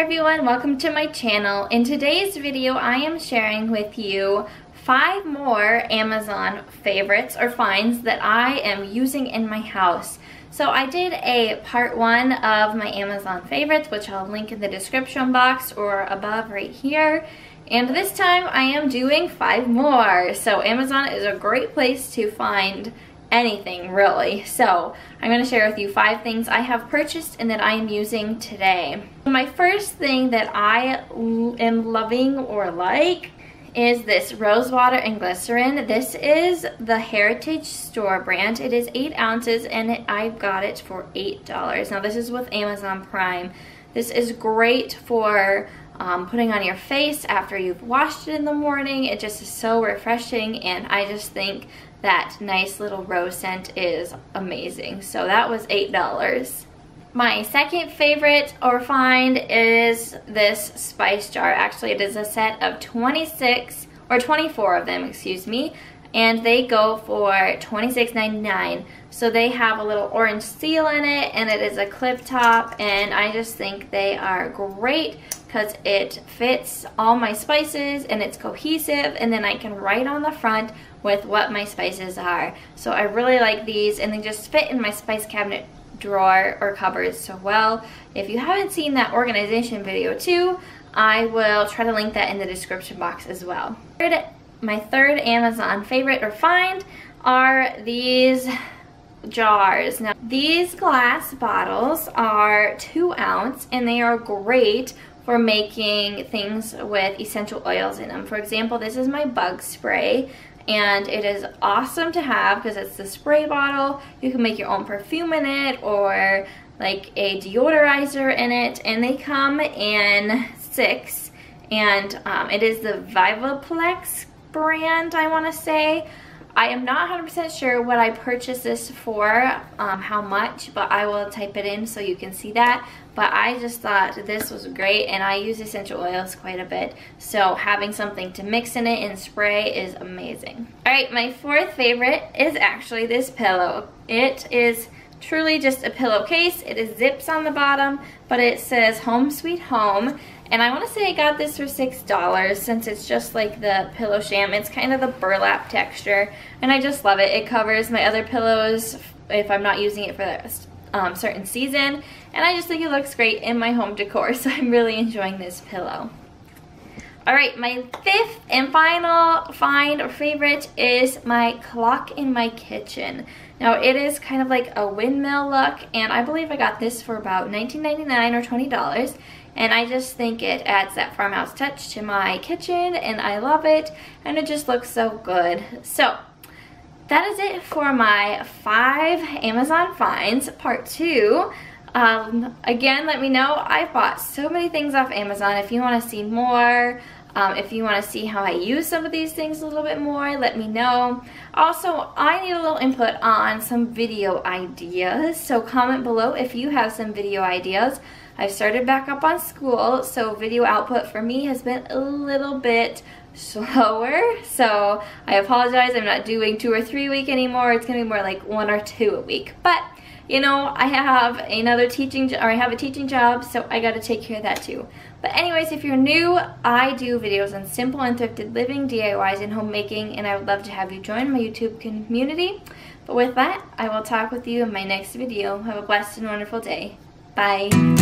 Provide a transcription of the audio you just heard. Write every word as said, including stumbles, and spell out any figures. everyone, welcome to my channel. In today's video I am sharing with you five more Amazon favorites or finds that I am using in my house. So I did a part one of my Amazon favorites, which I'll link in the description box or above right here. And this time I am doing five more. So Amazon is a great place to find anything really. So I'm going to share with you five things I have purchased and that I am using today. My first thing that I am loving or like is this rose water and glycerin. This is the Heritage Store brand. It is eight ounces and it, I got it for eight dollars. Now this is with Amazon Prime. This is great for um, putting on your face after you've washed it in the morning. It just is so refreshing and I just think that nice little rose scent is amazing. So that was eight dollars. My second favorite or find is this spice jar. Actually, it is a set of twenty-six or twenty-four of them, excuse me, and they go for twenty-six ninety-nine. So they have a little orange seal in it and it is a clip top, and I just think they are great because it fits all my spices and it's cohesive, and then I can write on the front with what my spices are. So I really like these, and they just fit in my spice cabinet drawer or cupboards so well. If you haven't seen that organization video too, I will try to link that in the description box as well. My third Amazon favorite or find are these jars. Now these glass bottles are two ounce and they are great for making things with essential oils in them. For example, this is my bug spray. And it is awesome to have because it's the spray bottle. You can make your own perfume in it or like a deodorizer in it. And they come in six. And um, it is the Vivaplex brand, I want to say. I am not one hundred percent sure what I purchased this for, um, how much, but I will type it in so you can see that. But I just thought this was great, and I use essential oils quite a bit, so having something to mix in it and spray is amazing. Alright, my fourth favorite is actually this pillow. It is truly just a pillowcase. It is zips on the bottom, but it says Home Sweet Home. And I want to say I got this for six dollars since it's just like the pillow sham. It's kind of the burlap texture, and I just love it. It covers my other pillows if I'm not using it for the um, certain season. And I just think it looks great in my home decor, so I'm really enjoying this pillow. Alright, my fifth and final find or favorite is my clock in my kitchen. Now it is kind of like a windmill look, and I believe I got this for about nineteen ninety-nine or twenty dollars. And I just think it adds that farmhouse touch to my kitchen, and I love it, and it just looks so good. So that is it for my five Amazon finds part two. Um, again, let me know. I bought so many things off Amazon. If you want to see more, um, if you want to see how I use some of these things a little bit more, let me know. Also, I need a little input on some video ideas, so comment below if you have some video ideas. I've started back up on school, so video output for me has been a little bit slower, so I apologize. I'm not doing two or three a week anymore. It's gonna be more like one or two a week, but you know, I have another teaching, or I have a teaching job, so I gotta take care of that too. But anyways, if you're new, I do videos on simple and thrifted living, D I Ys, and homemaking, and I would love to have you join my YouTube community. But with that, I will talk with you in my next video. Have a blessed and wonderful day. Bye.